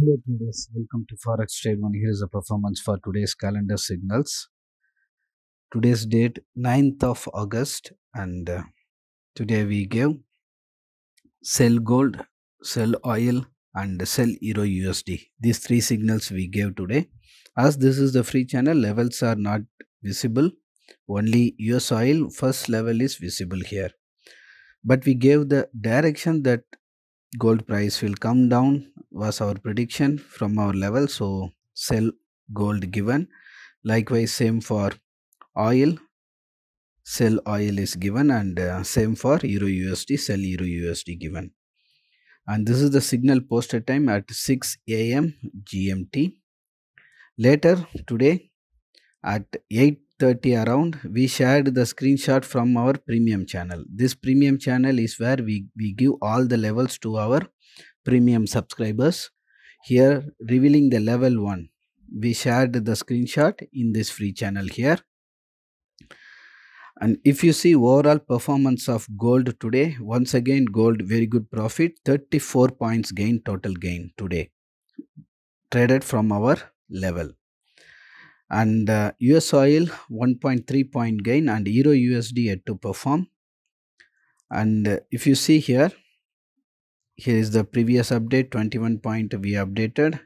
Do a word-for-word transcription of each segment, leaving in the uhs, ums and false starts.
Hello traders, welcome to Forex Trade One. Here is the performance for today's calendar signals. Today's date ninth of August, and uh, today we gave sell gold, sell oil and sell euro U S D. These three signals we gave today. As this is the free channel, levels are not visible. Only U S oil first level is visible here. But we gave the direction that gold price will come down was our prediction from our level, so sell gold given. Likewise, same for oil, sell oil is given, and uh, same for euro U S D, sell euro U S D given. And this is the signal posted time at six A M G M T. Later today at eight thirty around, we shared the screenshot from our premium channel. This premium channel is where we, we give all the levels to our premium subscribers. Here revealing the level one, we shared the screenshot in this free channel here. And if you see overall performance of gold today, once again gold very good profit, thirty-four points gain, total gain today traded from our level. And uh, U S oil one point three point gain, and euro U S D yet to perform. And uh, if you see here, here is the previous update, twenty-one point we updated.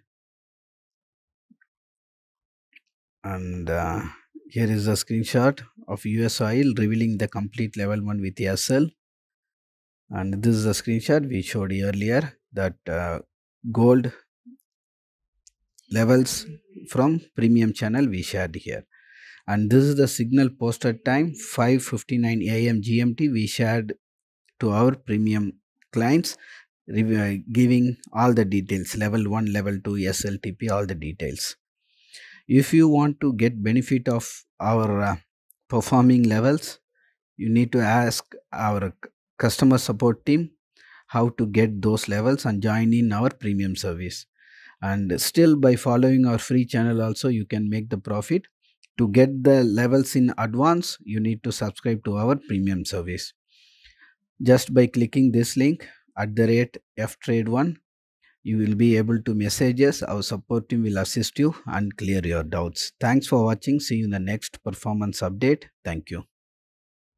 And uh, here is the screenshot of U S oil revealing the complete level one with S L. And this is the screenshot we showed earlier, that uh, gold levels from premium channel we shared here. And this is the signal posted time five fifty-nine A M G M T we shared to our premium clients, giving all the details, level one, level two, S L T P, all the details. If you want to get benefit of our uh, performing levels, you need to ask our customer support team how to get those levels and join in our premium service. And still by following our free channel also you can make the profit. To get the levels in advance, you need to subscribe to our premium service. Just by clicking this link at the rate F Trade one, you will be able to message us. Our support team will assist you and clear your doubts. Thanks for watching. See you in the next performance update. Thank you.